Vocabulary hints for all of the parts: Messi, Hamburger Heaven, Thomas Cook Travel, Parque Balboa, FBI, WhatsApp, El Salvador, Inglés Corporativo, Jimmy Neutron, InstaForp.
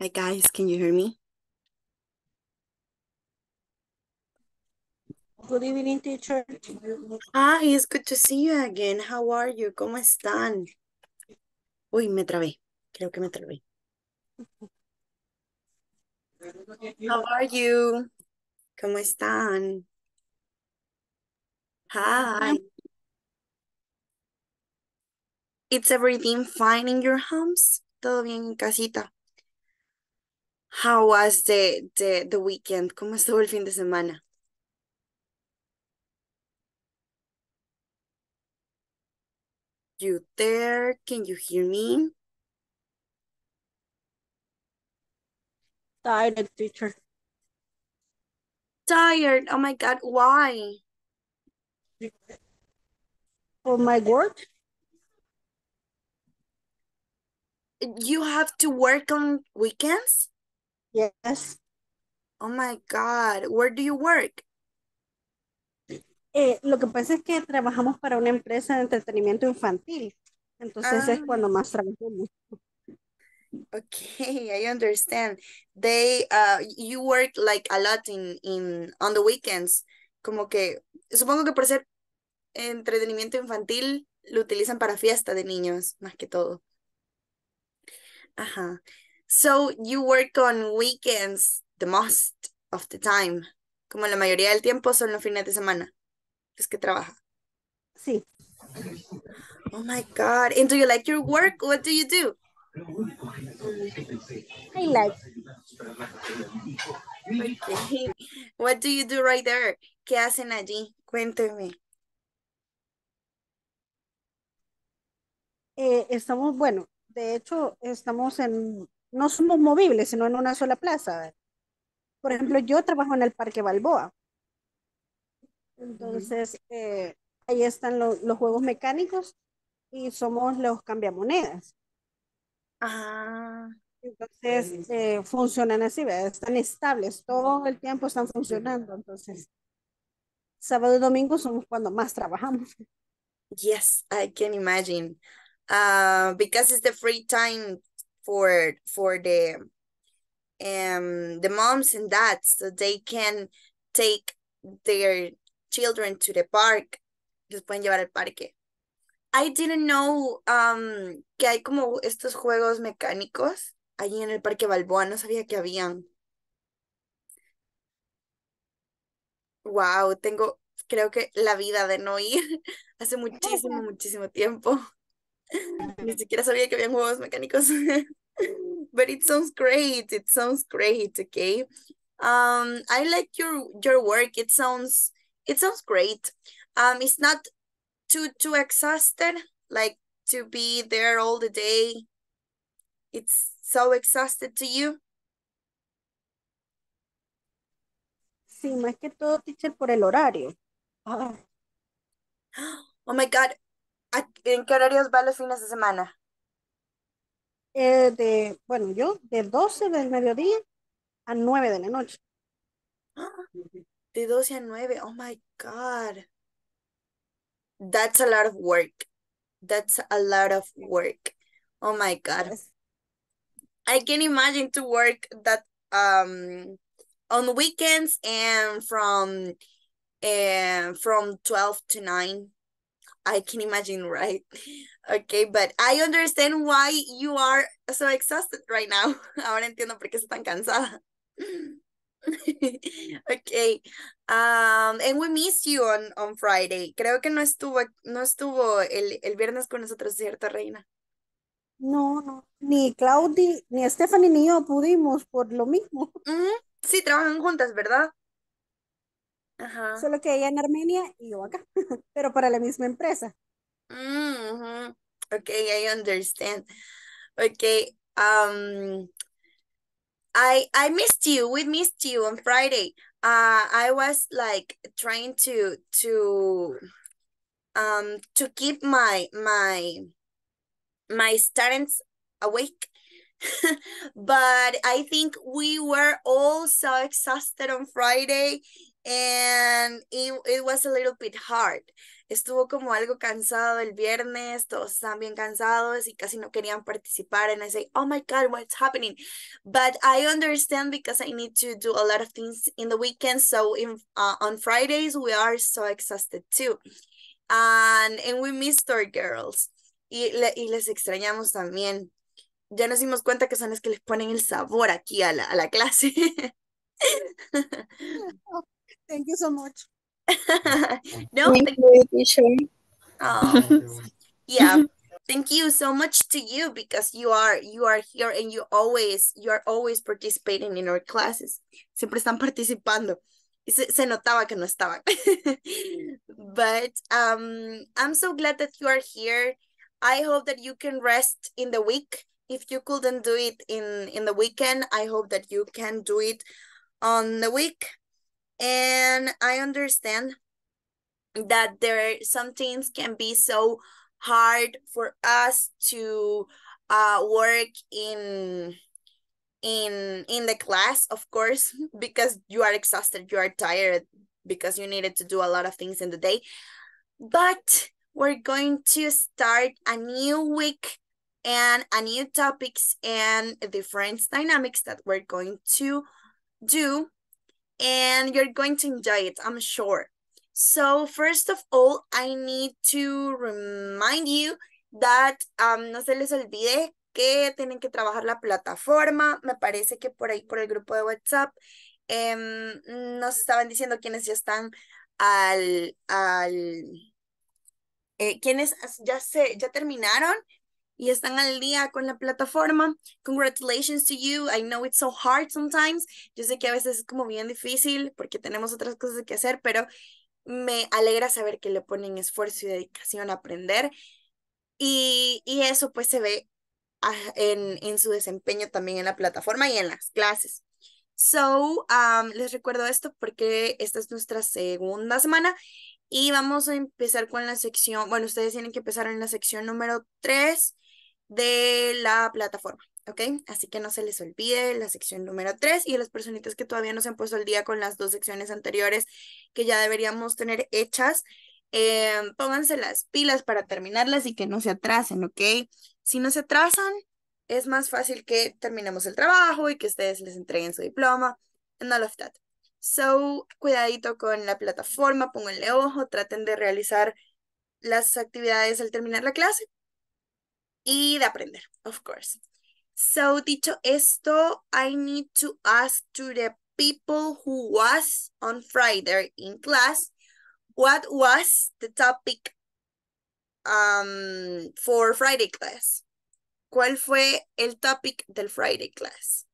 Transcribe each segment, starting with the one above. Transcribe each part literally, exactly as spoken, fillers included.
Hi guys, can you hear me? Good evening, teacher. Ah, it's good to see you again. How are you? ¿Cómo están? Uy, me trabé. Creo que me trabé. How are you? ¿Cómo están? Hi. It's everything fine in your homes? Todo bien en casita. How was the, the, the weekend? ¿Cómo estuvo el fin de semana? You there? Can you hear me? Tired, teacher. Tired? Oh my God, why? For my work? You have to work on weekends? Yes. Oh my God, where do you work? Eh, lo que pasa es que trabajamos para una empresa de entretenimiento infantil. Entonces ah. es cuando más trabajamos. Okay, I understand. They, uh, you work like a lot in, in, on the weekends. Como que, supongo que por ser entretenimiento infantil, lo utilizan para fiesta de niños, más que todo. Ajá. So you work on weekends the most of the time. Como la mayoría del tiempo son los fines de semana. Es que trabaja. Sí. Oh my God. And do you like your work? What do you do? I like. Okay. What do you do right there? ¿Qué hacen allí? Cuénteme. Eh, estamos, bueno, de hecho, estamos en... No somos movibles, sino en una sola plaza. Por ejemplo, yo trabajo en el Parque Balboa. Entonces, eh, ahí están lo, los juegos mecánicos y somos los cambiamonedas. Ah. Entonces, eh, funcionan así, ¿verdad? Están estables, todo el tiempo están funcionando. Entonces, sábado y domingo somos cuando más trabajamos. Yes, I can imagine. Uh, because it's the free time for, for the... Um, the moms and dads, so they can take their children to the park. Los pueden llevar al parque. I didn't know um, que hay como estos juegos mecánicos allí en el Parque Balboa. No sabía que habían. Wow, tengo, creo que la vida de no ir hace muchísimo, muchísimo tiempo. Ni siquiera sabía que habían juegos mecánicos. But it sounds great. It sounds great. Okay. Um, I like your your work. It sounds it sounds great. Um, it's not too too exhausted. Like to be there all the day. It's so exhausted to you. Sí, más que todo, teacher, por el horario. Oh, oh my God. ¿En qué horarios va los fines de semana? Eh, de, bueno, yo de doce del mediodía a nueve de la noche. De doce a nueve, oh my God. That's a lot of work. That's a lot of work. Oh my God. Yes. I can imagine to work that um on weekends and from uh, from twelve to nine. I can imagine, right? Okay, but I understand why you are so exhausted right now. Ahora entiendo por qué estás tan cansada. Okay. Um, and we miss you on, on Friday. Creo que no estuvo, no estuvo el, el viernes con nosotros, ¿cierto, Reina? No, no. Ni Claudia, ni Stephanie, ni yo pudimos por lo mismo. Mm-hmm. Sí, trabajan juntas, ¿verdad? Ajá. Solo que ella en Armenia y yo acá, pero para la misma empresa. Mm-hmm. Okay, I understand. Okay, um, I I missed you. We missed you on Friday. Uh, I was like trying to to um to keep my my my students awake, but I think we were all so exhausted on Friday. And it, it was a little bit hard. estuvo como algo cansado el viernes, todos estaban bien cansados y casi no querían participar, and I say, oh my God, what's happening? But I understand because I need to do a lot of things in the weekend, so in, uh, on Fridays we are so exhausted too. And, and we missed our girls, y, le, y les extrañamos también. Ya nos dimos cuenta que son las que les ponen el sabor aquí a la, a la clase. Thank you so much. No, thank, thank you, teacher. Oh, yeah, thank you so much to you, because you are you are here and you always you are always participating in our classes. Siempre están participando. Y se, se notaba que no estaban. But um, I'm so glad that you are here. I hope that you can rest in the week. If you couldn't do it in, in the weekend, I hope that you can do it on the week. And I understand that there some things can be so hard for us to uh, work in, in, in the class, of course, because you are exhausted, you are tired, because you needed to do a lot of things in the day. But we're going to start a new week and a new topics and different dynamics that we're going to do. And you're going to enjoy it, I'm sure. So first of all, I need to remind you that um, no se les olvide que tienen que trabajar la plataforma. Me parece que por ahí, por el grupo de WhatsApp, eh, nos estaban diciendo quienes ya están al... al eh, quienes ya, se, ya terminaron y están al día con la plataforma. Congratulations to you. I know it's so hard sometimes. Yo sé que a veces es como bien difícil porque tenemos otras cosas que hacer, pero me alegra saber que le ponen esfuerzo y dedicación a aprender. Y, y eso pues se ve en, en su desempeño también en la plataforma y en las clases. So, um, les recuerdo esto porque esta es nuestra segunda semana. Y vamos a empezar con la sección, bueno, ustedes tienen que empezar en la sección número tres de la plataforma, ¿ok? Así que no se les olvide la sección número tres, y a las personitas que todavía no se han puesto al día con las dos secciones anteriores que ya deberíamos tener hechas, eh, pónganse las pilas para terminarlas y que no se atrasen, ¿ok? Si no se atrasan, es más fácil que terminemos el trabajo y que ustedes les entreguen su diploma, and all of that. So, cuidadito con la plataforma, pónganle ojo, traten de realizar las actividades al terminar la clase y de aprender, of course. So, dicho esto, I need to ask to the people who was on Friday in class, what was the topic um, for Friday class? ¿Cuál fue el topic del Friday class?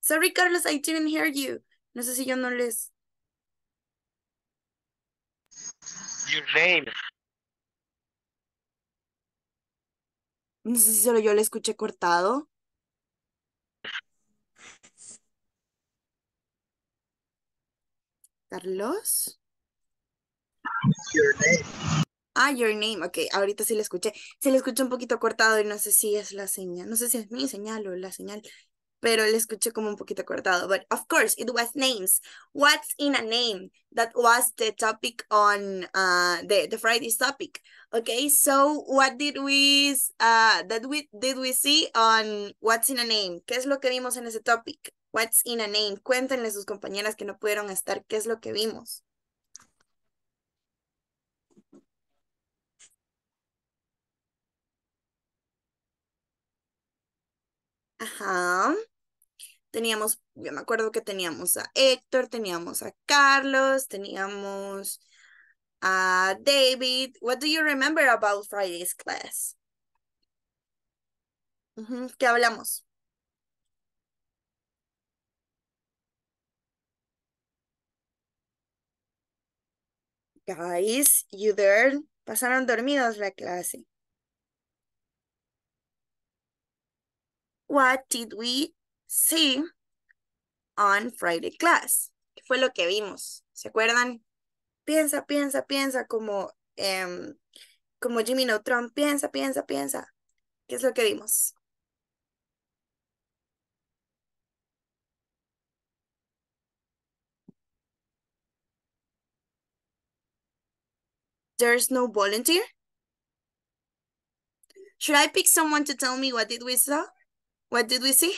Sorry, Carlos, I didn't hear you. No sé si yo no les... Your name. No sé si solo yo le escuché cortado. Carlos. Your name. Ah, your name. Ok, ahorita sí le escuché. Se le escuchó un poquito cortado y no sé si es la señal. No sé si es mi señal o la señal. Pero le escuché como un poquito cortado. But of course, it was names. What's in a name? That was the topic on uh, the, the Friday's topic. Okay, so what did we, uh, that we, did we see on what's in a name? ¿Qué es lo que vimos en ese topic? What's in a name? Cuéntenle a sus compañeras que no pudieron estar. ¿Qué es lo que vimos? Ajá. Teníamos, yo me acuerdo que teníamos a Héctor, teníamos a Carlos, teníamos a David. What do you remember about Friday's class? Uh-huh. ¿Qué hablamos? Guys, you there? Pasaron dormidos la clase. What did we see on Friday class? ¿Qué fue lo que vimos? ¿Se acuerdan? Piensa, piensa, piensa, como, um, como Jimmy Neutron. Piensa, piensa, piensa. ¿Qué es lo que vimos? there's no volunteer? Should I pick someone to tell me what did we saw? What did we see?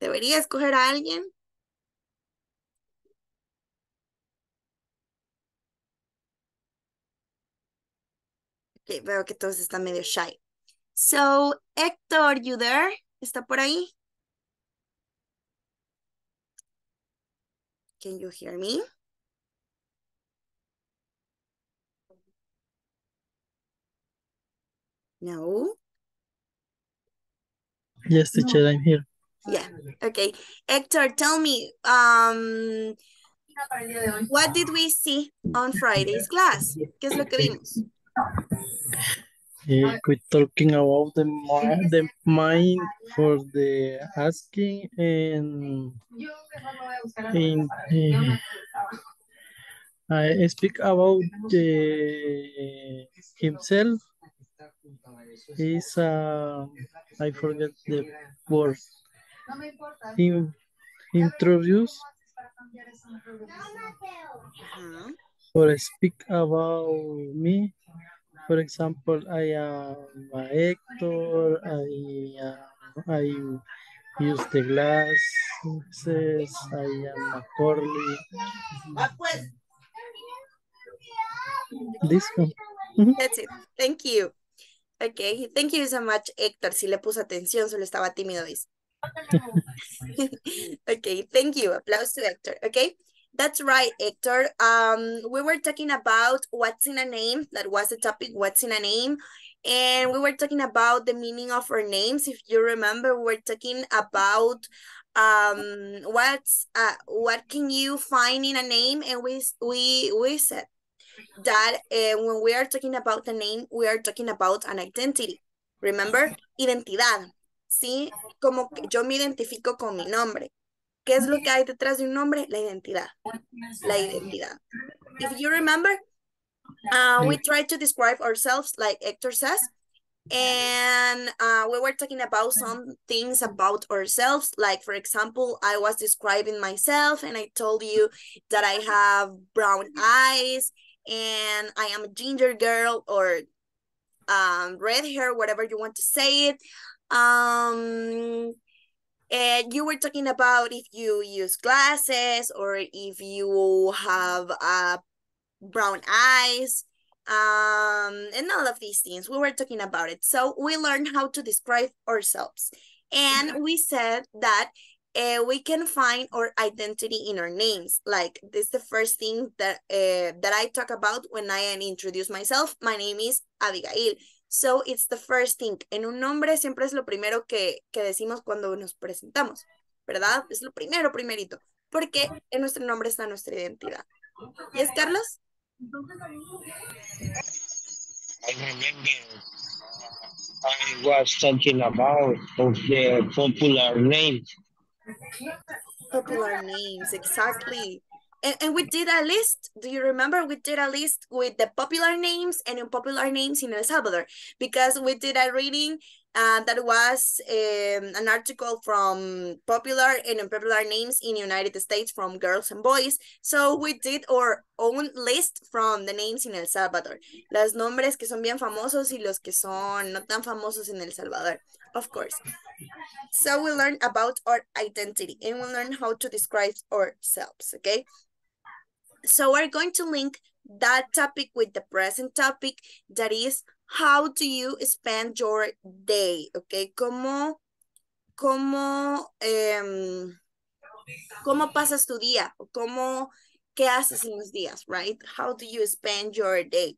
¿Debería escoger a alguien? Okay, veo que todos están medio shy. So, Héctor, you there? ¿Está por ahí? Can you hear me? No. Yes, teacher, no. I'm here. Yeah, okay. Hector, tell me, um, what did we see on Friday's class? ¿Qué es lo que vimos? Yeah, we're talking about the mind, the mind for the asking and, and uh, I speak about the, himself. Is uh, I forget the word. In, introduce uh-huh. or speak about me. For example, I am a Hector. I uh, I use the glasses. I am a Corley. This one. Mm-hmm. That's it. Thank you. Okay, thank you so much, Héctor. Si le puso atención, solo estaba tímido, dice. Okay, thank you. Applause to Héctor. Okay, that's right, Héctor. Um, we were talking about what's in a name. That was the topic, what's in a name. And we were talking about the meaning of our names. If you remember, we were talking about um, what's, uh, what can you find in a name? And we, we, we said that uh, when we are talking about the name, we are talking about an identity. Remember, identidad, ¿sí? Como que yo me identifico con mi nombre. ¿Qué es lo que hay detrás de un nombre? La identidad. La identidad. If you remember, uh, we tried to describe ourselves like Héctor says, and uh, we were talking about some things about ourselves. Like, for example, I was describing myself, and I told you that I have brown eyes, and I am a ginger girl, or um, red hair, whatever you want to say it. Um, and you were talking about if you use glasses or if you have uh, brown eyes, um, and all of these things. We were talking about it. So we learned how to describe ourselves. And we said that Uh, we can find our identity in our names. Like, this is the first thing that uh, that I talk about when I introduce myself. My name is Abigail. So it's the first thing. En un nombre siempre es lo primero que, que decimos cuando nos presentamos, ¿verdad? Es lo primero, primerito. Porque en nuestro nombre está nuestra identidad. ¿Y es Carlos? I remember I was talking about of the popular names. Popular names, exactly. And, and we did a list. Do you remember? We did a list with the popular names and unpopular names in El Salvador, because we did a reading uh, that was um, an article from popular and unpopular names in the United States from girls and boys. So we did our own list from the names in El Salvador. Los nombres que son bien famosos y los que son no tan famosos en El Salvador. Of course. So we learn about our identity and we learn how to describe ourselves, okay? So we're going to link that topic with the present topic, that is, how do you spend your day, okay? Como, como, um, como pasas tu día, o como, que haces en los días, right? How do you spend your day?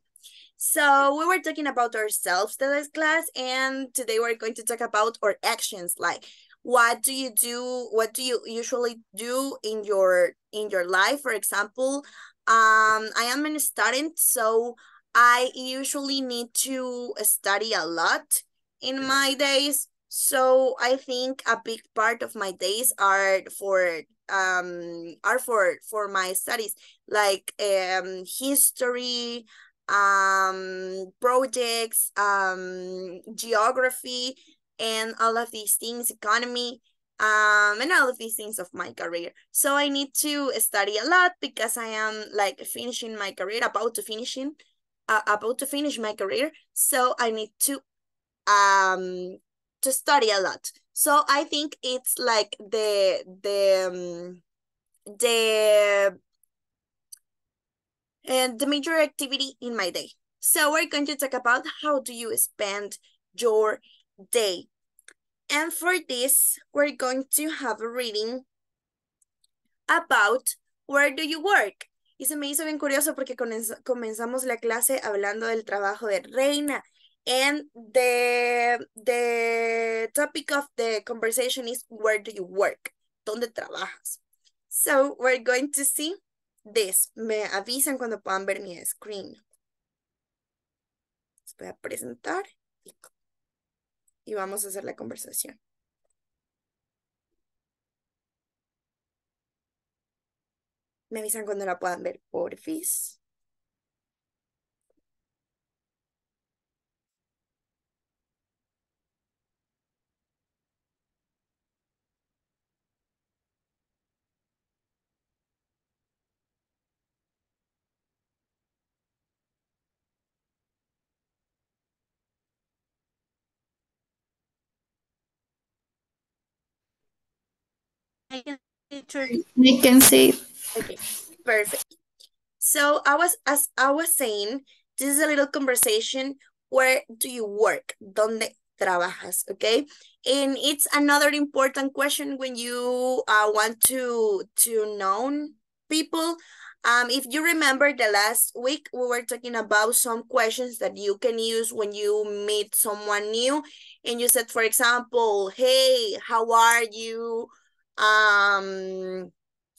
So we were talking about ourselves the last class, and today we're going to talk about our actions. Like, what do you do? What do you usually do in your in your life? For example, um, I am a student, so I usually need to study a lot in my days. So I think a big part of my days are for um are for for my studies, like um history, um projects, um geography, and all of these things, economy, um and all of these things of my career. So I need to study a lot because I am like finishing my career, about to finishing uh, about to finish my career, so I need to um to study a lot. So I think it's like the the um, the and the major activity in my day. So we're going to talk about how do you spend your day. And for this, we're going to have a reading about where do you work. Y se me hizo bien curioso porque comenzamos la clase hablando del trabajo de Reina. And the, the topic of the conversation is where do you work? ¿Dónde trabajas? So we're going to see this. Me avisan cuando puedan ver mi screen. Les voy a presentar. Y vamos a hacer la conversación. Me avisan cuando la puedan ver, porfis. I can see we can see. Okay, perfect. So I was, as I was saying, this is a little conversation. Where do you work? ¿Dónde trabajas? Okay, and it's another important question when you uh, want to to know people. Um, if you remember the last week, we were talking about some questions that you can use when you meet someone new, and you said, for example, "Hey, how are you? Um,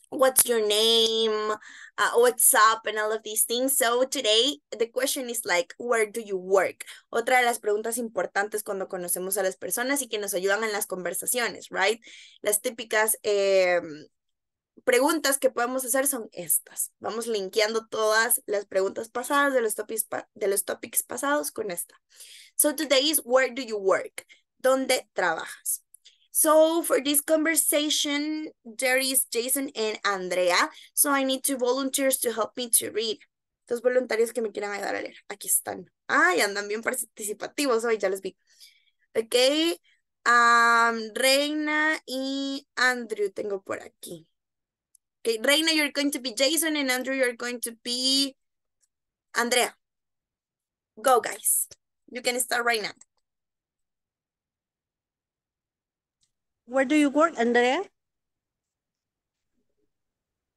what's your name? Uh, what's up?" And all of these things. So today, the question is like, where do you work? Otra de las preguntas importantes cuando conocemos a las personas y que nos ayudan en las conversaciones, right? Las típicas eh, preguntas que podemos hacer son estas. Vamos linkeando todas las preguntas pasadas de los topics, pa de los topics pasados con esta. So today is, where do you work? ¿Dónde trabajas? So for this conversation, there is Jason and Andrea. So I need two volunteers to help me to read. Dos voluntarios que me quieran ayudar a leer. Aquí están. Ay, andan bien participativos hoy, ya les vi. Okay. Um, Reina y Andrew tengo por aquí. Okay, Reina, you're going to be Jason, and Andrew, you're going to be Andrea. Go, guys. You can start right now. Where do you work, Andrea?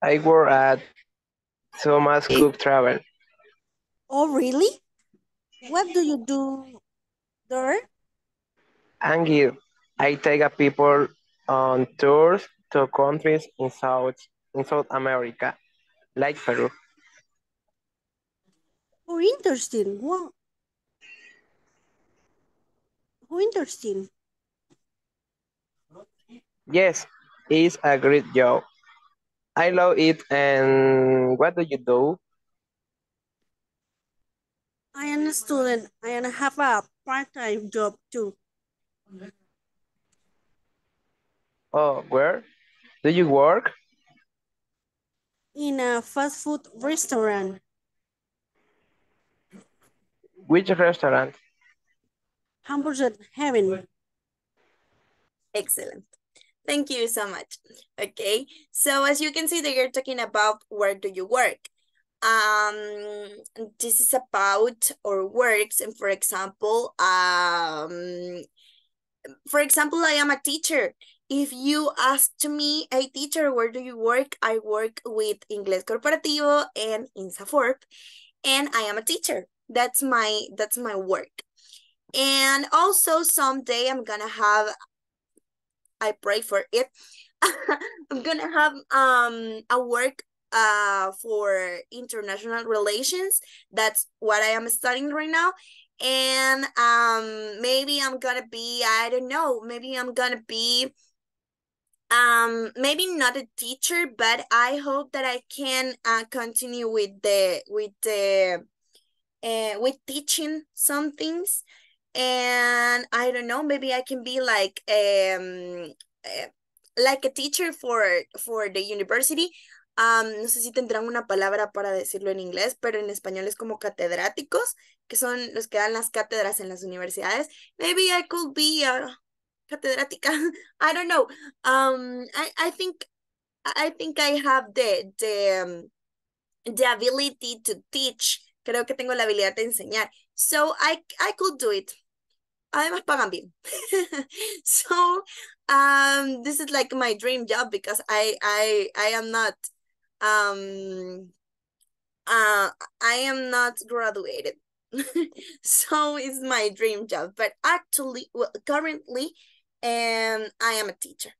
I work at Thomas Cook Travel. Oh, really? What do you do there? And you, I take people on tours to countries in South, in South America, like Peru. Oh, interesting. Wow. Oh, interesting. Yes, it's a great job. I love it. And what do you do? I am a student. I have a part-time job too. Oh, where do you work? In a fast food restaurant. Which restaurant? Hamburger Heaven. Excellent. Thank you so much. Okay, so as you can see that you're talking about where do you work. Um, this is about or works, and for example, um, for example, I am a teacher. If you ask to me, hey teacher, where do you work? I work with Inglés Corporativo and InstaForp, and I am a teacher. That's my that's my work. And also someday I'm gonna have, I pray for it, I'm gonna have um a work uh for international relations. That's what I am studying right now. And um maybe I'm gonna be, I don't know, maybe I'm gonna be um maybe not a teacher, but I hope that I can uh, continue with the with the uh, with teaching some things. And I don't know, maybe I can be like um like a teacher for for the university. Um, no sé si tendrán una palabra para decirlo en inglés, pero en español es como catedráticos, que son los que dan las cátedras en las universidades. Maybe I could be a catedrática. I don't know. Um, I, I think I think I have the the um, the ability to teach. Creo que tengo la habilidad de enseñar. So I I could do it. Además pagan bien. So um, this is like my dream job because I I I am not. Um, uh, I am not graduated, so it's my dream job. But actually, well, currently, um, I am a teacher.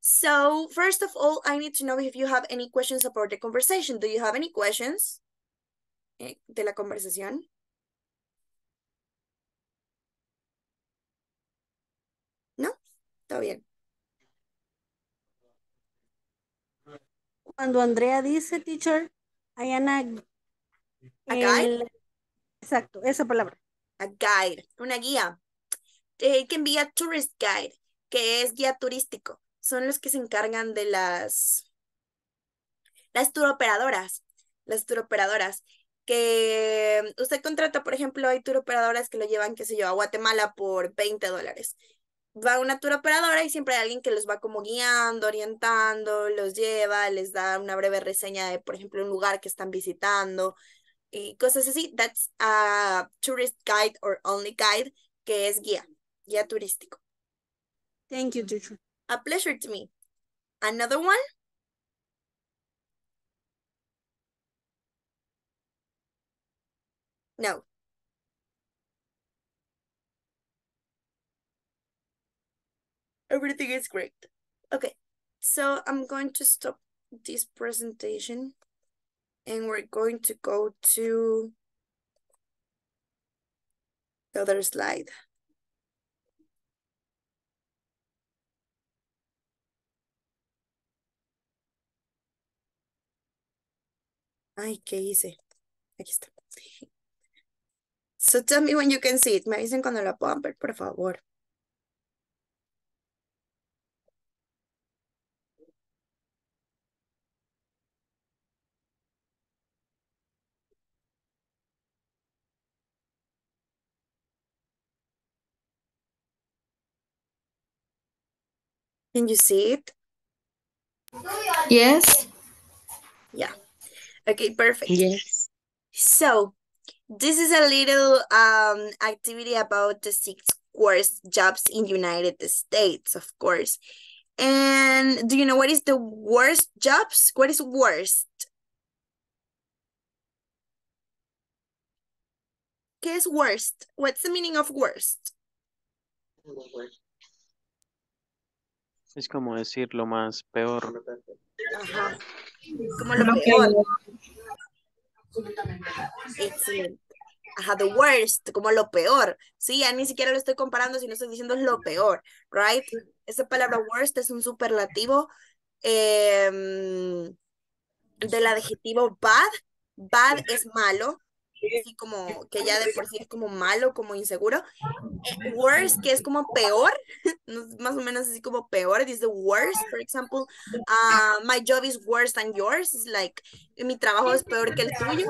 So first of all, I need to know if you have any questions about the conversation. Do you have any questions de la conversación? No, está bien. Cuando Andrea dice, teacher, Ayana... ¿A guide? Exacto, esa palabra. A guide, una guía. It can be a tourist guide, que es guía turístico. Son los que se encargan de las... Las turoperadoras. Las turoperadoras. Que usted contrata, por ejemplo, hay turoperadoras que lo llevan, qué sé yo, a Guatemala por veinte dólares. Va una tour operadora y siempre hay alguien que los va como guiando, orientando, los lleva, les da una breve reseña de, por ejemplo, un lugar que están visitando y cosas así. That's a tourist guide or only guide, que es guía, guía turístico. Thank you, teacher. A pleasure to me. Another one? No. Everything is great. Okay, so I'm going to stop this presentation and we're going to go to the other slide. Ay, ¿qué hice? Aquí está. So tell me when you can see it. Me avisen cuando la puedan ver, por favor. Can you see it? Yes. Yeah. Okay, perfect. Yes. So this is a little um activity about the six worst jobs in United States, of course. And do you know what is the worst jobs? What is worst? ¿Qué es worst? What's the meaning of worst? Es como decir lo más peor. Ajá. Como lo peor. Excelente. Ajá, the worst, como lo peor. Sí, ya ni siquiera lo estoy comparando, sino estoy diciendo es lo peor, right? Esa palabra worst es un superlativo eh, del adjetivo bad. Bad es malo. Así como que ya de por sí es como malo, como inseguro. Eh, worst, que es como peor, más o menos así como peor. It is the worst, for example, uh, my job is worse than yours. It's like, mi trabajo es peor que el tuyo.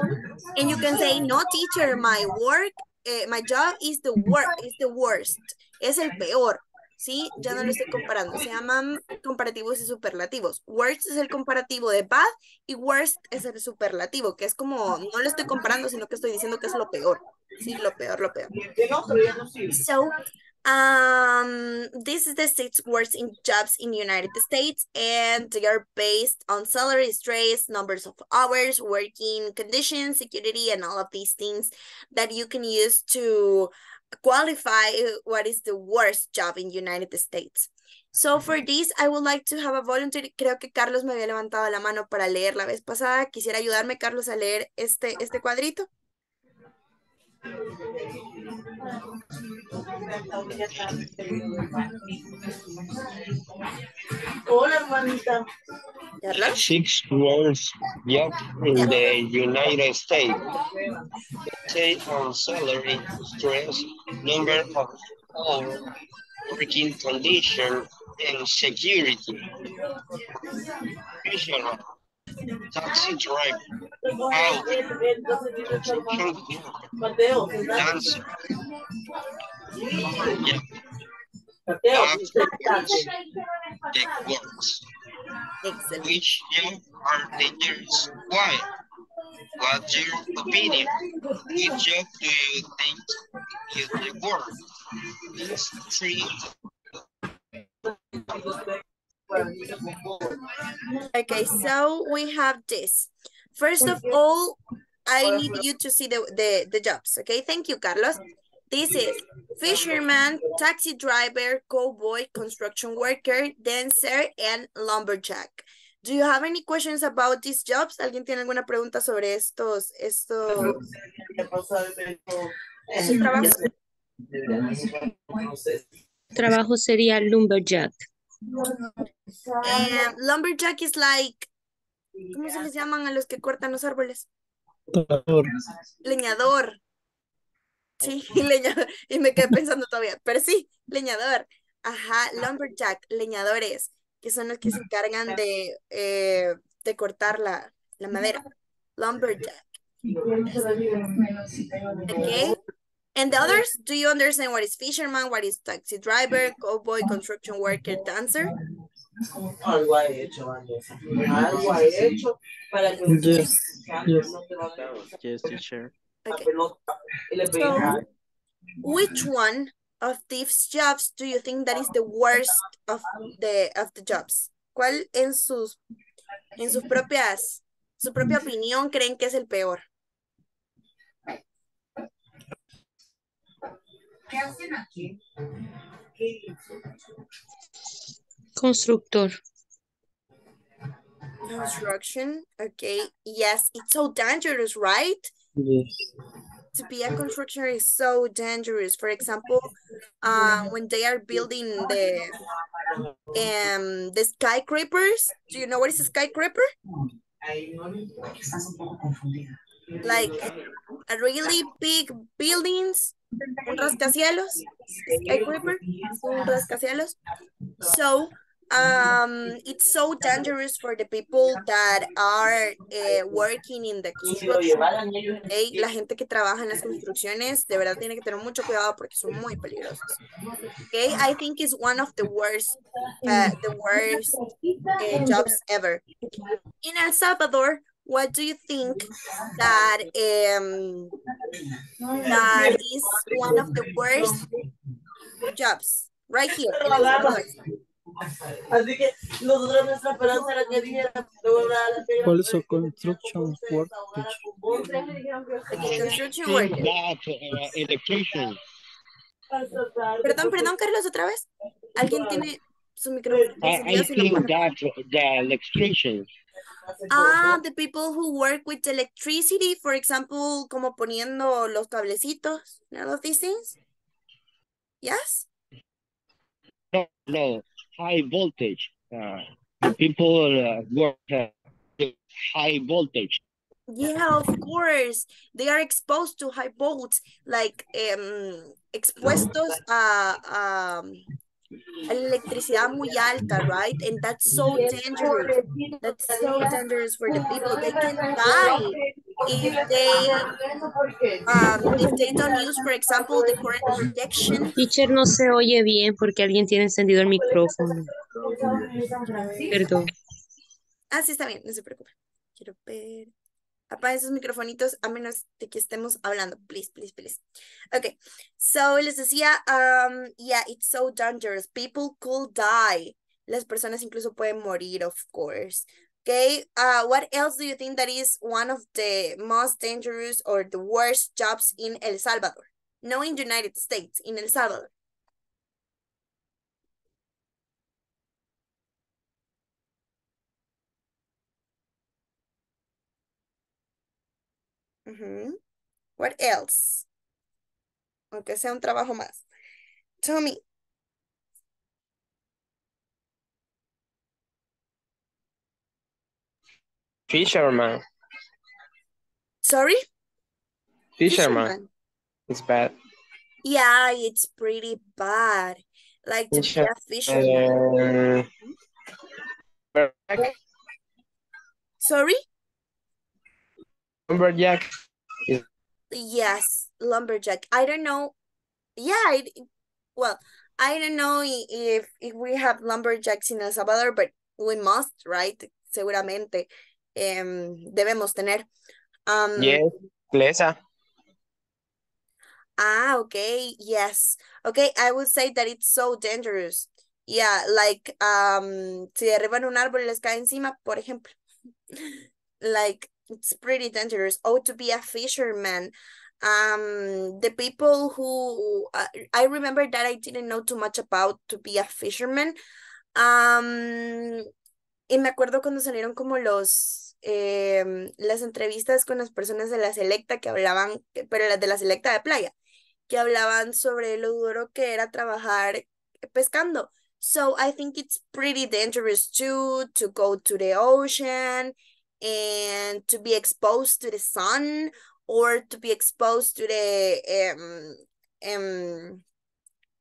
And you can say, no, teacher, my work, eh, my job is the, wor is the worst. Es el peor, ¿sí? Ya no lo estoy comparando. Se llaman comparativos y superlativos. Worst es el comparativo de bad y worst es el superlativo, que es como, no lo estoy comparando, sino que estoy diciendo que es lo peor. Sí, lo peor, lo peor. So, um, this is the six worst in jobs in the United States, and they are based on salary, stress, numbers of hours, working conditions, security, and all of these things that you can use to qualify what is the worst job in the United States. So for this, I would like to have a volunteer. Creo que Carlos me había levantado la mano para leer la vez pasada. Quisiera ayudarme, Carlos, a leer este, este cuadrito. Hola, hermanita. Six worst jobs in yeah. the United States. Take on salary, stress, number of hours, working condition, and security. taxi driver, out, chauffeur, dancer, yeah. Afterwards, the words, which you are teachers, why? What's your opinion? Which job do you think is the world? These three. Okay, so we have this. First of all, I need you to see the, the, the jobs, okay? Thank you, Carlos. This is fisherman, taxi driver, cowboy, construction worker, dancer, and lumberjack. Do you have any questions about these jobs? ¿Alguien tiene alguna pregunta sobre estos, estos, estos trabajos? Trabajo sería lumberjack. Um, lumberjack is like, ¿cómo se les llaman a los que cortan los árboles? Leñador. Leñador. Sí, leñador. Y me quedé pensando todavía, pero sí, leñador. Ajá, lumberjack, leñadores, que son los que se encargan de, eh, de cortar la, la madera. Lumberjack. Okay. And the others, do you understand what is fisherman, what is taxi driver, cowboy, construction worker, dancer? Algo ha hecho, algo ha hecho para que yes, yes, teacher. Okay. So, which one of these jobs do you think that is the worst of the of the jobs? ¿Cuál en sus en sus propias su propia opinión creen que es el peor? ¿Qué hacen aquí? ¿Qué? Constructor. Construction. Okay. Yes, it's so dangerous, right? Yes. To be a constructor is so dangerous. For example, uh, when they are building the um the skyscrapers, do you know what is a skyscraper? Like a really big buildings, un rascacielos, skyscraper, un rascacielos. So um, it's so dangerous for the people that are uh, working in the construction. Okay? La gente que trabaja en las construcciones de verdad tiene que tener mucho cuidado porque son muy peligrosos. Okay, I think it's one of the worst, uh, the worst uh, jobs ever. In El Salvador, what do you think that um that is one of the worst jobs right here in El Salvador? Así que nosotros nuestra esperanza era que dijera also construction work. Construction work. Electrician. Perdón, perdón, Carlos, otra vez. ¿Alguien tiene su micrófono? I think that the electrician. Ah, the people who work with electricity, for example, como poniendo los cablecitos, you know these things? Yes? No, no. High voltage. Uh, people uh, work at high voltage. Yeah, of course. They are exposed to high volts, like um, expuestos a um, electricidad muy alta, right? And that's so dangerous. That's so dangerous for the people. They can die if they um, if they don't use, for example, the current protection. Teacher, no se oye bien porque alguien tiene encendido el micrófono. Perdón. Ah, sí, está bien, no se preocupe. Quiero ver. Apaga esos microfonitos a menos de que estemos hablando. Please, please, please. Okay, so les decía, um, yeah, it's so dangerous. People could die. Las personas incluso pueden morir, of course. Okay, uh, what else do you think that is one of the most dangerous or the worst jobs in El Salvador? No in the United States, in El Salvador. Mm-hmm. What else? Aunque sea un trabajo más. Tommy. Fisherman. Sorry? Fisherman. Fisherman. It's bad. Yeah, it's pretty bad. Like to Fisher be a fisherman. Uh, mm-hmm. Perfect. Sorry? Lumberjack. Yes, lumberjack. I don't know. Yeah, I, well, I don't know if, if we have lumberjacks in El Salvador, but we must, right? Seguramente. Um, debemos tener. Um, yes, Glesa. Ah, okay, yes. Okay, I would say that it's so dangerous. Yeah, like, um, si derriban un árbol y les cae encima, por ejemplo. Like, it's pretty dangerous. Oh, to be a fisherman. Um, the people who, uh, I remember that I didn't know too much about to be a fisherman. Um, y me acuerdo cuando salieron como los, eh, las entrevistas con las personas de la selecta que hablaban, pero las de la selecta de playa, que hablaban sobre lo duro que era trabajar pescando. So I think it's pretty dangerous too, to go to the ocean and to be exposed to the sun or to be exposed to the, um, um,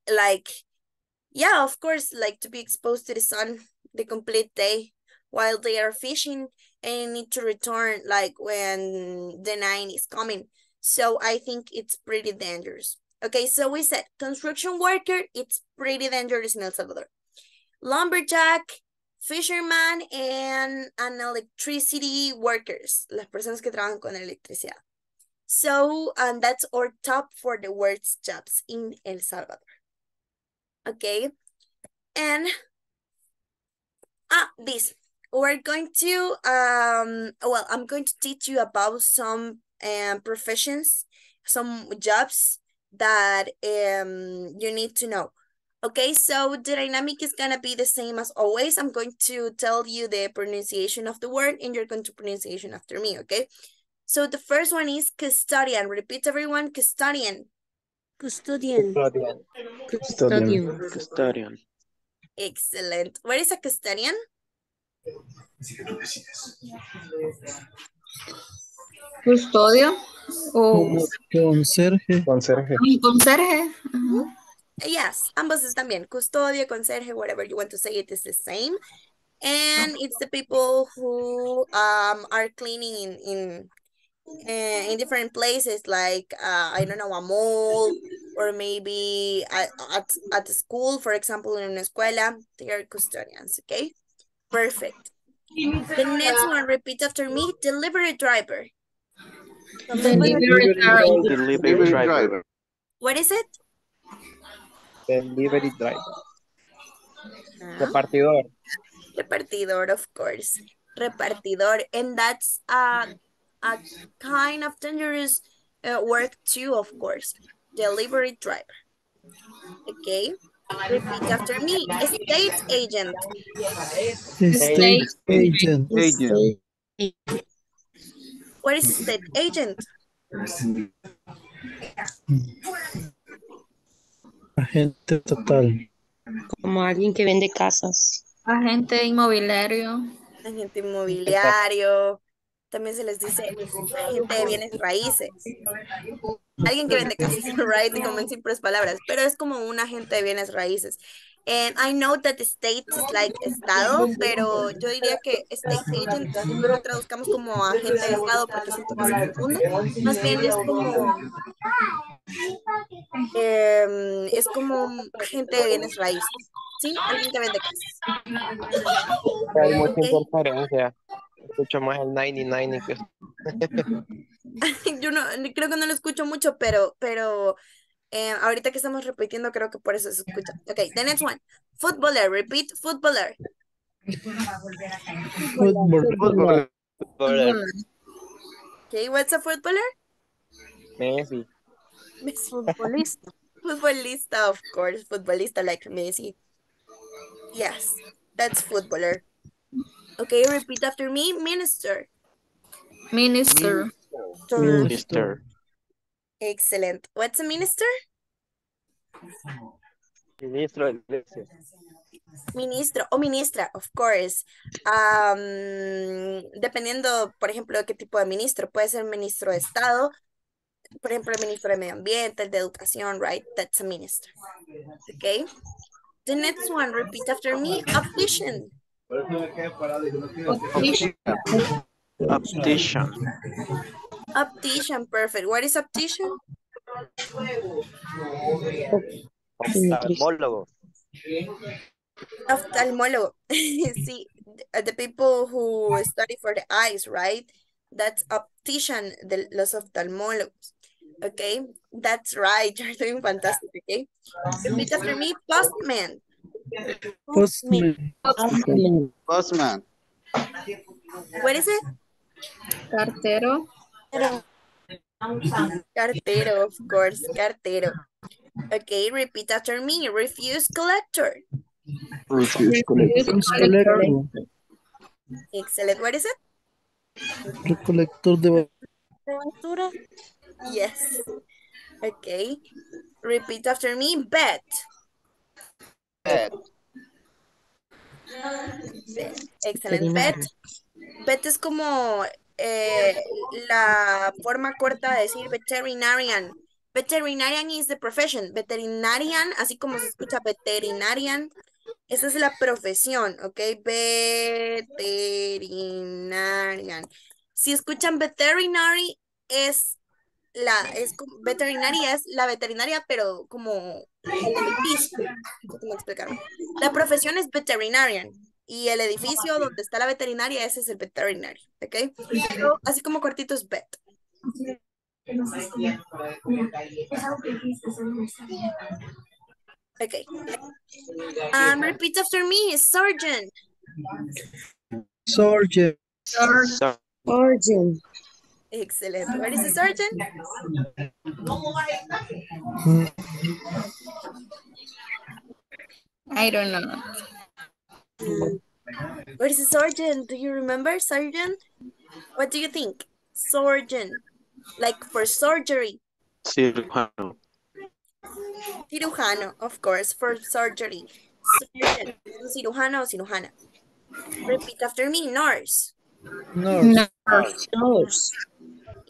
like, yeah, of course, like to be exposed to the sun the complete day while they are fishing and need to return like when the night is coming. So I think it's pretty dangerous. Okay, so we said construction worker, it's pretty dangerous in El Salvador. Lumberjack, fisherman, and an electricity workers, las personas que trabajan con electricidad. So, and that's our top for the words jobs in El Salvador. Okay, and ah, this, we're going to, um, well, I'm going to teach you about some um, professions, some jobs that um you need to know. Okay, so the dynamic is gonna be the same as always. I'm going to tell you the pronunciation of the word and you're going to pronunciation after me, okay? So the first one is custodian. Repeat everyone, custodian. Custodian. Custodian. Custodian. Custodian. Excellent. What is a custodian? Custodio o conserje. Conserje. Conserje. Uh-huh. Yes, ambos están bien. Custodio, conserje, whatever you want to say, it is the same. And it's the people who um are cleaning in in, uh, in different places, like uh, I don't know, a mall or maybe at at, at the school, for example, in una escuela, they are custodians. Okay, perfect. The next one, repeat after me: delivery driver. Delivery driver. Delivery driver. What is it? Delivery driver. Uh-huh. Repartidor. Repartidor, of course. Repartidor. And that's a, a kind of dangerous uh, work too, of course. Delivery driver. Okay. Repeat after me. Estate agent. Estate agent. Agent. Agent. What is state agent? Agente total. Como alguien que vende casas. Agente inmobiliario. Agente inmobiliario. También se les dice agente de bienes raíces. Alguien que vende casas, right? Como en simples palabras. Pero es como un agente de bienes raíces. And I know that the state is like estado, pero yo diría que state agent no lo traduzcamos como agente de estado porque siento que se confunde. Más bien es como eh, es como gente de bienes raíces, ¿sí? Alguien que vende casas. Hay mucha okay. Interferencia. Escucho más el ninety-nine. Que... yo no creo que no lo escucho mucho, pero pero Eh, ahorita que estamos repitiendo, creo que por eso se escucha. Okay, the next one. Footballer, repeat, footballer. Footballer. Footballer. Footballer. Okay, what's a footballer? Messi. Messi. Futbolista. Futbolista, of course. Futbolista like Messi. Yes, that's footballer. Okay, repeat after me. Minister. Minister. Minister. Minister. Excellent. What's a minister? Ministro. Ministro o ministra, of course. Um, dependiendo, por ejemplo, de qué tipo de ministro. Puede ser ministro de Estado, por ejemplo, el ministro de Medio Ambiente, el de Educación, right? That's a minister. Okay. The next one, repeat after me. Optician. Optician. Optician. Optician, perfect. What is optician? Ophthalmologo. Ophthalmologo. See, the people who study for the eyes, right? That's optician, the, los ophthalmólogos. Okay, that's right. You're doing fantastic, okay? Repeat after me, postman. Postman. Postman. Postman. What is it? Cartero. Cartero, of course, cartero. Okay, repeat after me, refuse collector. Refuse collector. Excellent. What is it? Recolector de basura. Yes. Okay. Repeat after me. Bet. Bet. Bet. Excellent. Bet. Bet es como eh, la forma corta de decir veterinarian. Veterinarian is the profession. Veterinarian, así como se escucha veterinarian. Esa es la profesión, ¿ok? Veterinarian. Si escuchan veterinary, es... La es veterinaria es la veterinaria, pero como el edificio. ¿Cómo explicarme? La profesión es veterinarian y el edificio donde está la veterinaria, ese es el veterinario, ¿ok? Pero, así como cortito es vet. Ok. Um, repeat after me, surgeon. Surgeon. Surgeon. Surgeon. Excellent. What is the surgeon? I don't know. What is the surgeon? Do you remember surgeon? What do you think? Surgeon. Like for surgery. Cirujano. Cirujano, of course, for surgery. Surgeon. Cirujano o cirujana. Repeat after me, nurse. Nurse. Nurse. Nurse.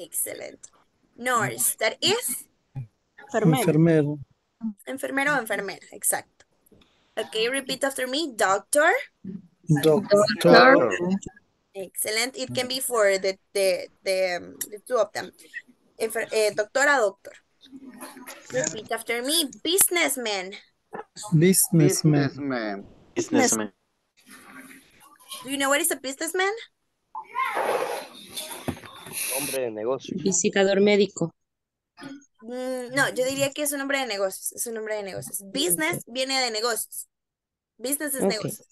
Excellent. Nurse, that is? Enfermero. Enfermero o enfermera, exacto. Okay, repeat after me, doctor. Doctor. Doctor. Excellent. It can be for the, the, the, um, the two of them. Enfer eh, doctora, doctor. Repeat after me, businessman. Businessman. Businessman. Do you know what is a businessman? Hombre de negocios. Visitador médico. Mm, no, yo diría que es un hombre de negocios. Es un hombre de negocios. Business viene de negocios. Business es okay. Negocios.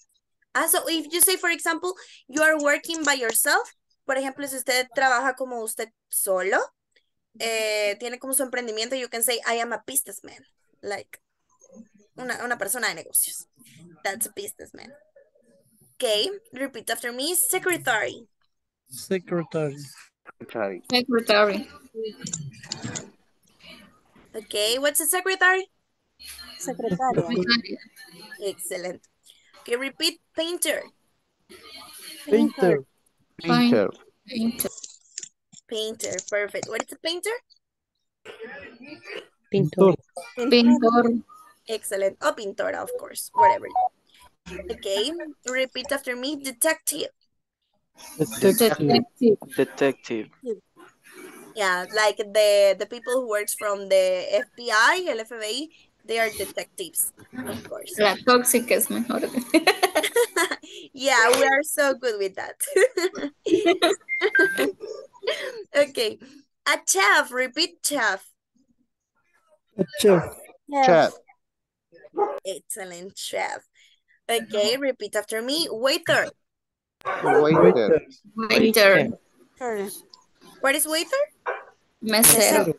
Ah, so if you say, for example, you are working by yourself. Por ejemplo, si usted trabaja como usted solo, eh, tiene como su emprendimiento, you can say, I am a businessman. Like, una, una persona de negocios. That's a businessman. Okay, repeat after me, secretary. Secretary. Secretary. Secretary. Okay, what's a secretary? Secretary. Excellent. Okay, repeat, painter. Painter. Painter. Painter. Painter, perfect. What is a painter? Pintor. Pintor. Excellent. Oh, pintora, of course, whatever. Okay, repeat after me, detective. Detective. Detective. Yeah, like the, the people who works from the F B I, el F B I, they are detectives, of course. La tóxica es mejor. Yeah, we are so good with that. Okay, a chef, repeat chef. A chef. Chef. Chef. Excellent, chef. Okay, repeat after me, waiter. Waiter. Waiter. Waiter. What is waiter? Mesero.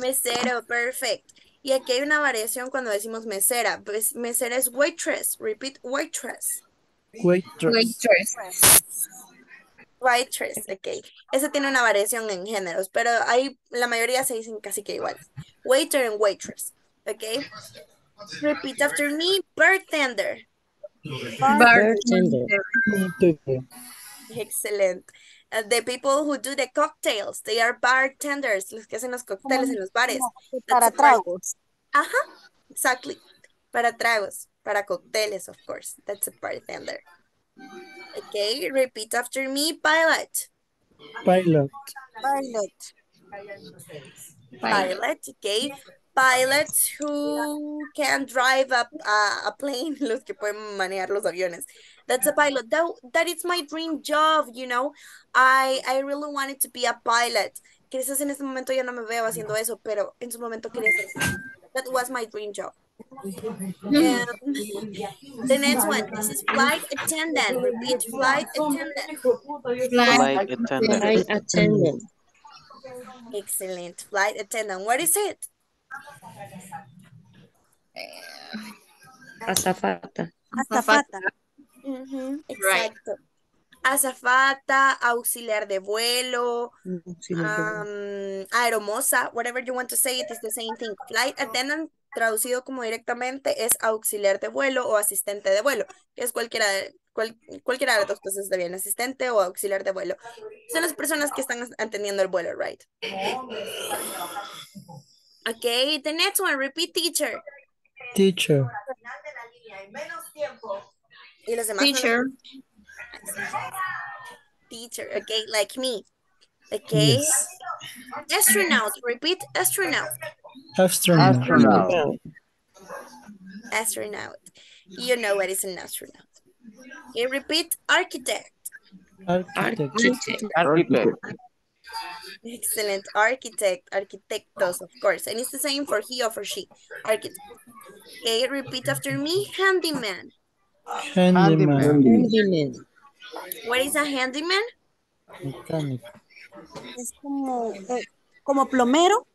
Mesero, perfect. Y aquí hay una variación cuando decimos mesera. Pues mesera es waitress. Repeat, waitress. Waitress. Waitress. Waitress, ok. Ese tiene una variación en géneros, pero hay, la mayoría se dicen casi que igual. Waiter and waitress, ok. Repeat after me, bartender. Bartender. Bartender. Excellent. Uh, the people who do the cocktails, they are bartenders, los que hacen los cócteles en los bares. Para tragos. Ajá, exactly. Para tragos, para cócteles, of course. That's a bartender. Okay, repeat after me. Pilot. Pilot. Pilot. Pilot, okay. Pilots who can drive a, a, a plane, los que pueden manejar los aviones. That's a pilot. That, that is my dream job, you know. I, I really wanted to be a pilot. Quizás en este momento ya no me veo haciendo eso, pero en su momento quería ser eso. That was my dream job. Um, the next one, this is flight attendant. Repeat, flight attendant. Flight attendant. Flight attendant. Excellent. Flight attendant. What is it? Azafata. Azafata. Mm-hmm. Exacto. Right. Azafata, auxiliar de vuelo, um, aeromoza, whatever you want to say, it is the same thing. Flight attendant, traducido como directamente, es auxiliar de vuelo o asistente de vuelo. Es cualquiera, cual, cualquiera de las dos cosas de bien, asistente o auxiliar de vuelo. Son las personas que están atendiendo el vuelo, right? Okay, the next one, repeat teacher. Teacher. ¿Y los demás? Teacher. Teacher, okay, like me. Okay. Yes. Astronaut, repeat astronaut. Astronaut. Astronaut. Astronaut. You know what is an astronaut. Okay, repeat architect. Architect. Architect. Architect. Excellent. Architect. Arquitectos, of course. And it's the same for he or for she. Architect. Okay, repeat after me. Handyman. Handyman. Handyman. What is a handyman? Mechanic. Es como, eh, como plomero.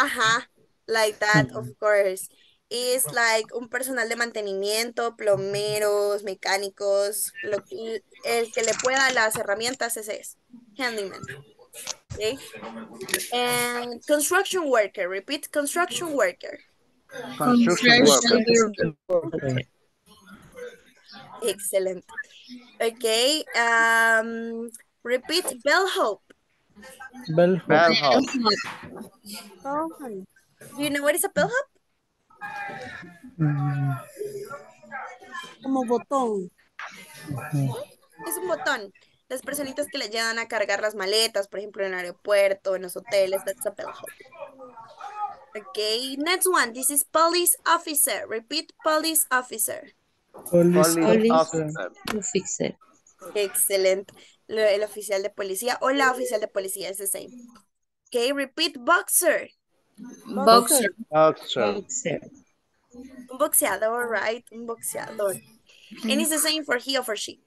Ajá, like that, of course. It's like un personal de mantenimiento, plomeros, mecánicos, lo, el que le pueda las herramientas, ese es. Handyman. Okay. And construction worker, repeat, construction worker. Construction, construction worker. worker. Excellent. Okay. Um, repeat bellhop. Bellhop. Bellhop. Bellhop. Do you know what is a bellhop? Mm. Como botón. Mm. Es un botón. Las personitas que le ayudan a cargar las maletas, por ejemplo, en el aeropuerto, en los hoteles. That's a bellhop. Okay. Next one. This is police officer. Repeat police officer. Police, police officer. officer. Excellent. El oficial de policía o la oficial de policía es the same. Okay, repeat boxer. Boxer. Boxer. Boxer. Un boxeador, right? Un boxeador. Mm-hmm. And it's the same for he or for she.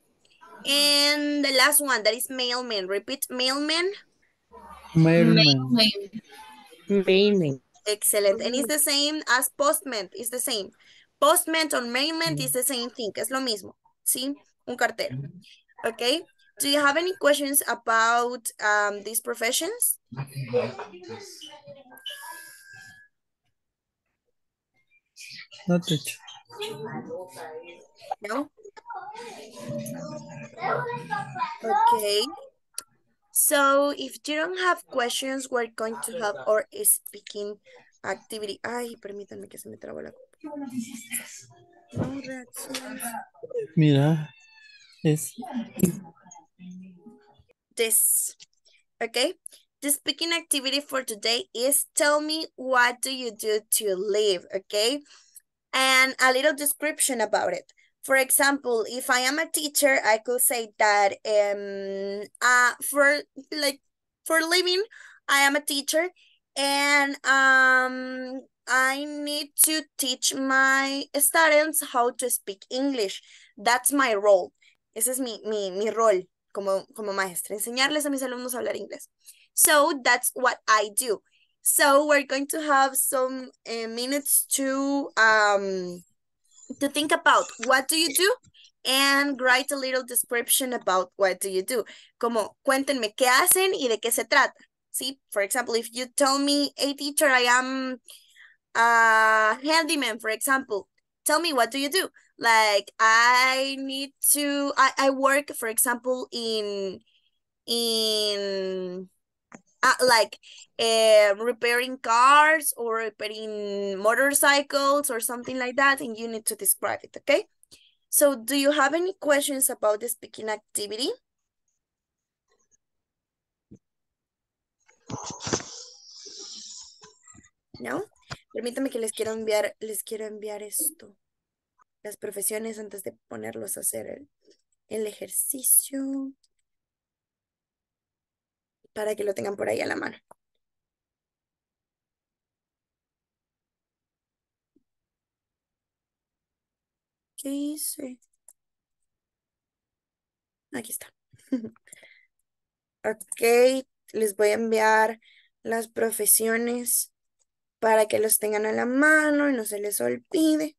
And the last one, that is mailman. Repeat mailman. Mailman. Mailman. Excellent. And it's the same as postman. It's the same. Postman or mailman is the same thing. Es lo mismo, ¿sí? Un cartero. Okay. Do you have any questions about um, these professions? Not much. No? Okay. So if you don't have questions, we're going to have our speaking activity. Ay, permítanme que se me trabó la... No reacciones. Mira, es this. Okay, the speaking activity for today is tell me what do you do to live. Okay, and a little description about it. For example, if I am a teacher, I could say that um uh for like for living, I am a teacher, and um. I need to teach my students how to speak English. That's my role. Ese es mi, mi, mi rol como, como maestra. Enseñarles a mis alumnos a hablar inglés. So that's what I do. So we're going to have some uh, minutes to, um, to think about what do you do and write a little description about what do you do. Como cuéntenme qué hacen y de qué se trata. ¿Sí? For example, if you tell me, hey teacher, I am... Uh, handyman, for example, tell me what do you do? Like I need to, I, I work, for example, in, in uh, like uh, repairing cars or repairing motorcycles or something like that, and you need to describe it, okay? So do you have any questions about the speaking activity? No. Permítame que les quiero enviar, les quiero enviar esto. Las profesiones antes de ponerlos a hacer el, el ejercicio. Para que lo tengan por ahí a la mano. ¿Qué hice? Aquí está. Ok, les voy a enviar las profesiones para que los tengan a la mano y no se les olvide.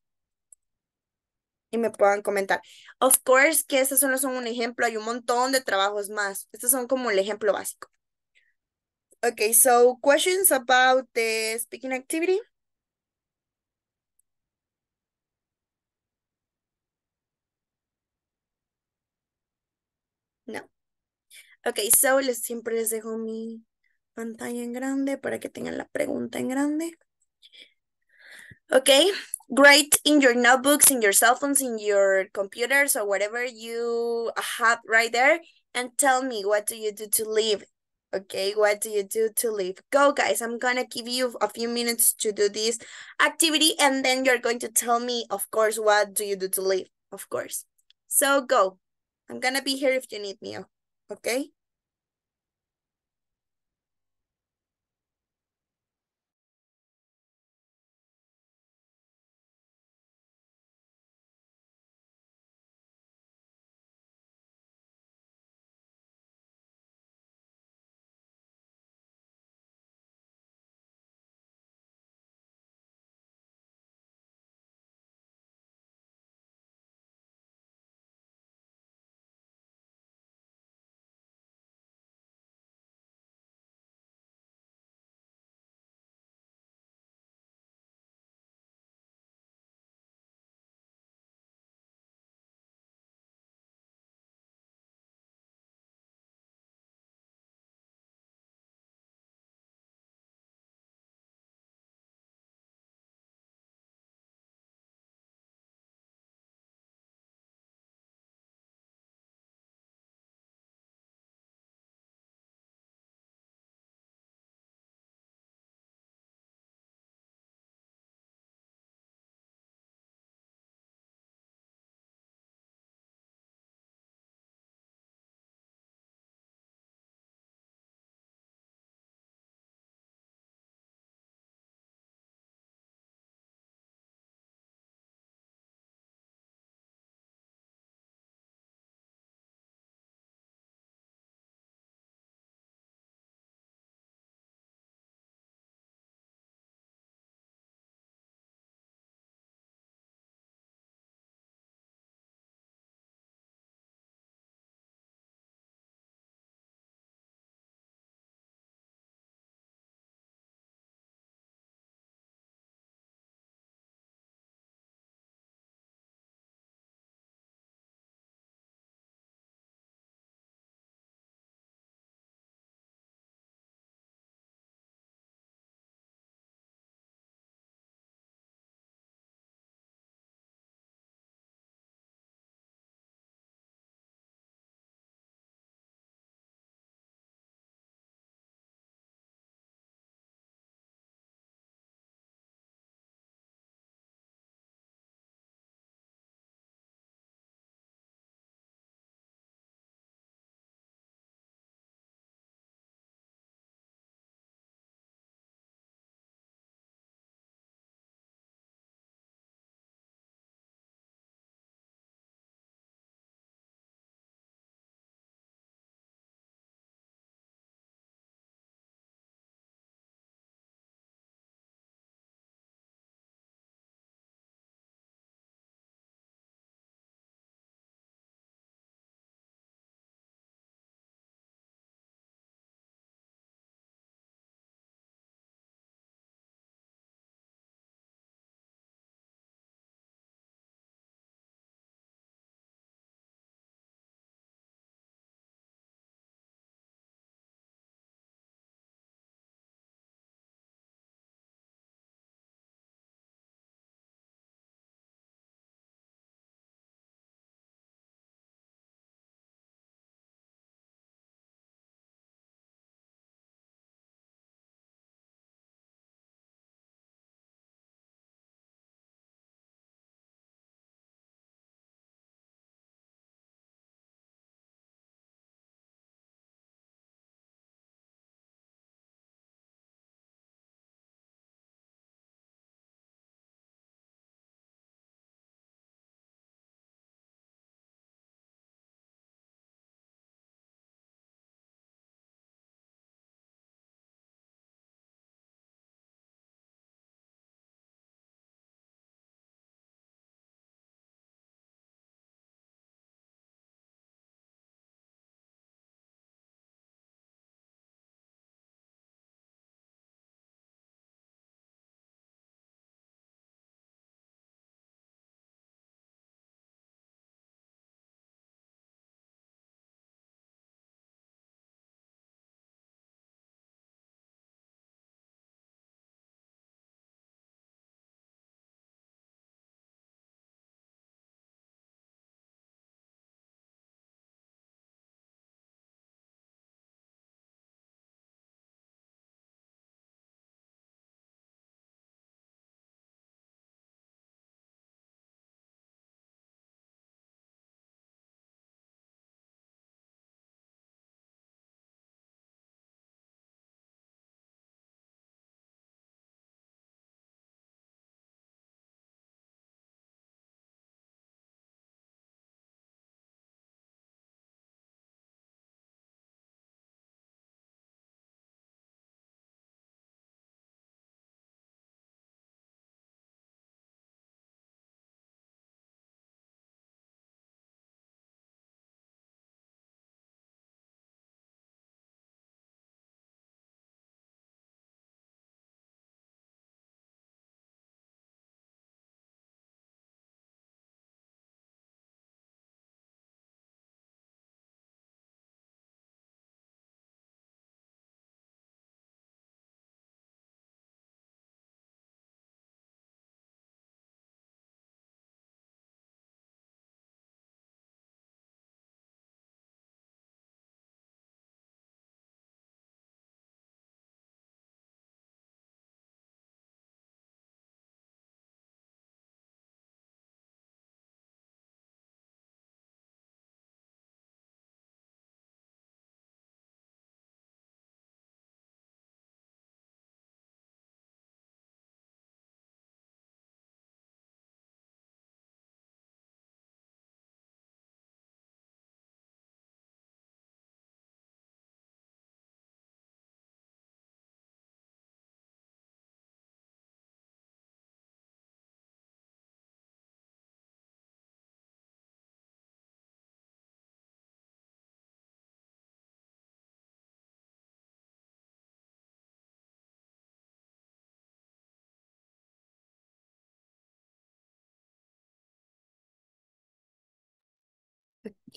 Y me puedan comentar. Of course que estos solo son un ejemplo. Hay un montón de trabajos más. Estos son como el ejemplo básico. Okay, so questions about the speaking activity? No. Okay, so les, siempre les dejo mi pantalla en grande para que tengan la pregunta en grande. Okay. Great, in your notebooks, in your cell phones, in your computers, or whatever you have right there. And tell me, what do you do to live? Okay, what do you do to live? Go, guys. I'm going to give you a few minutes to do this activity. And then you're going to tell me, of course, what do you do to live? Of course. So go. I'm going to be here if you need me. Okay?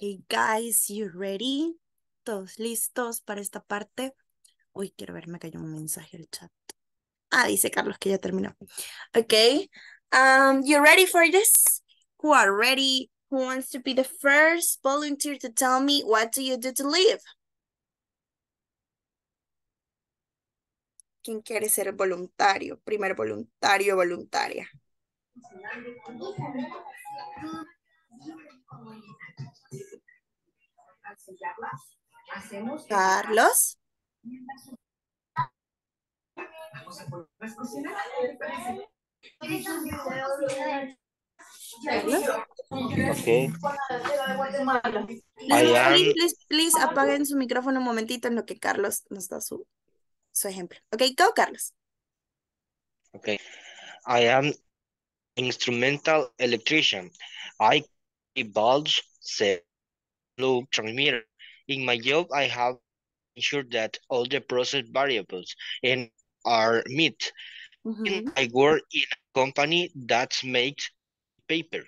Okay, guys, you ready? ¿Todos listos para esta parte? Uy, quiero ver, me cayó un mensaje al chat. Ah, dice Carlos que ya terminó. Okay, um, you ready for this? Who are ready? Who wants to be the first volunteer to tell me what do you do to live? ¿Quién quiere ser voluntario? Primer voluntario, voluntaria. Carlos. Okay. Please, please, please apaguen su micrófono un momentito en lo que Carlos nos da su su ejemplo. Okay, go Carlos. Okay, I am instrumental electrician. I bulbs, set loop transmitter. In my job, I have ensured that all the process variables and are met. Mm-hmm. I work in a company that makes paper.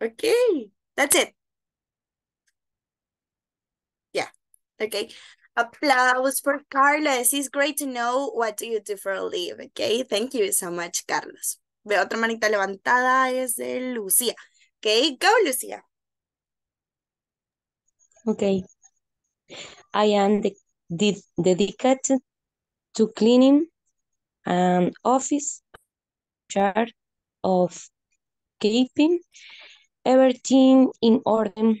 Okay, that's it. Yeah, okay. Applause for Carlos. It's great to know what do you do for a live, okay? Thank you so much, Carlos. Veo otra manita levantada, es de Lucía. Okay, go, Lucía. Okay. I am de de dedicated to cleaning an office, chart of keeping everything in order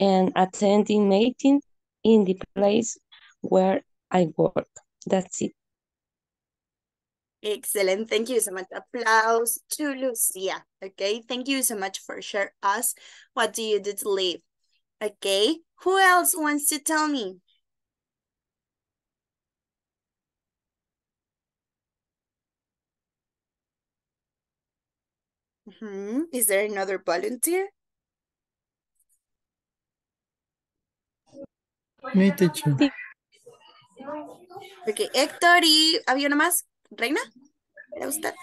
and attending meetings in the place where I work. That's it. Excellent. Thank you so much. Applause to Lucia. Okay. Thank you so much for sharing us. What do you do to live? Okay. Who else wants to tell me? Mm-hmm. Is there another volunteer? Me, teacher. Okay, Héctor y... ¿Había una más? ¿Reina? ¿Era usted?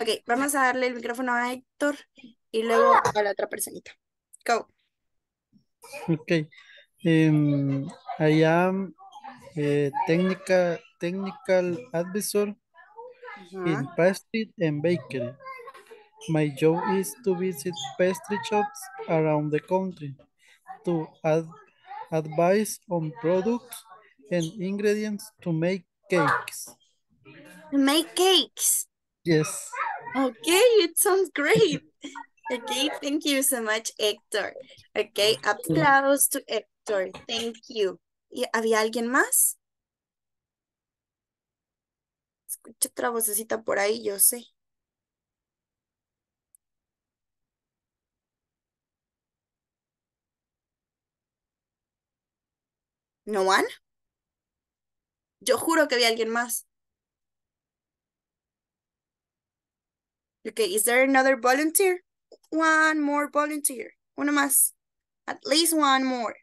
Ok, vamos a darle el micrófono a Héctor y luego a la otra personita. Go. Ok. Um, I am a technical, technical advisor uh-huh. in pastry and bakery. My job is to visit pastry shops around the country to add advice on products and ingredients to make cakes. To make cakes? Yes. Okay, it sounds great. Okay, thank you so much, Héctor. Okay, applause to Héctor. Thank you. ¿Y había alguien más? Escuché otra vocecita por ahí, yo sé. ¿No one? Yo juro que había alguien más. Okay, is there another volunteer? One more volunteer. Uno más. At least one more.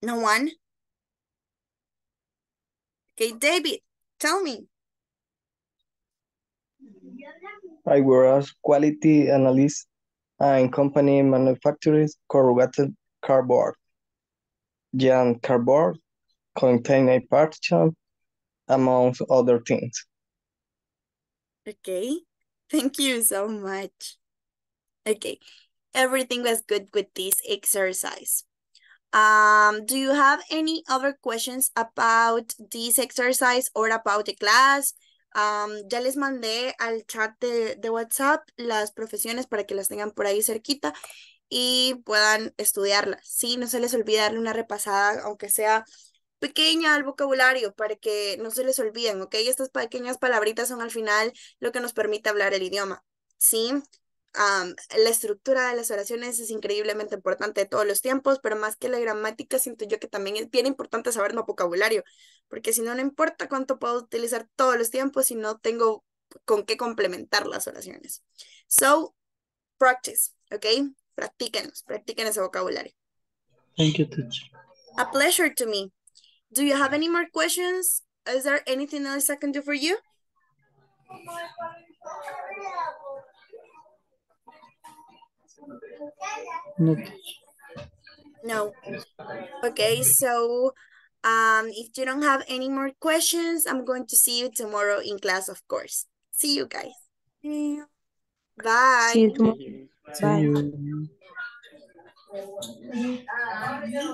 No one? Okay, David, tell me. I work as quality analyst and company manufactures corrugated cardboard. Giant cardboard contains a partition, among other things. Okay, thank you so much. Okay, everything was good with this exercise. Um, do you have any other questions about this exercise or about the class? Um, ya les mandé al chat de, de WhatsApp las profesiones para que las tengan por ahí cerquita y puedan estudiarlas. Sí, no se les olvide darle una repasada, aunque sea pequeña, al vocabulario para que no se les olviden, ¿ok? Estas pequeñas palabritas son al final lo que nos permite hablar el idioma, ¿sí? Um, la estructura de las oraciones es increíblemente importante de todos los tiempos, pero más que la gramática siento yo que también es bien importante saber más vocabulario, porque si no, no importa cuánto puedo utilizar todos los tiempos si no tengo con qué complementar las oraciones. So, practice, ¿ok? Practíquenos, practiquen ese vocabulario. Thank you, teacher. A pleasure to me. Do you have any more questions? Is there anything else I can do for you? No. No. Okay, so um, if you don't have any more questions, I'm going to see you tomorrow in class, of course. See you guys. See you. Bye. See you tomorrow. Bye. See you.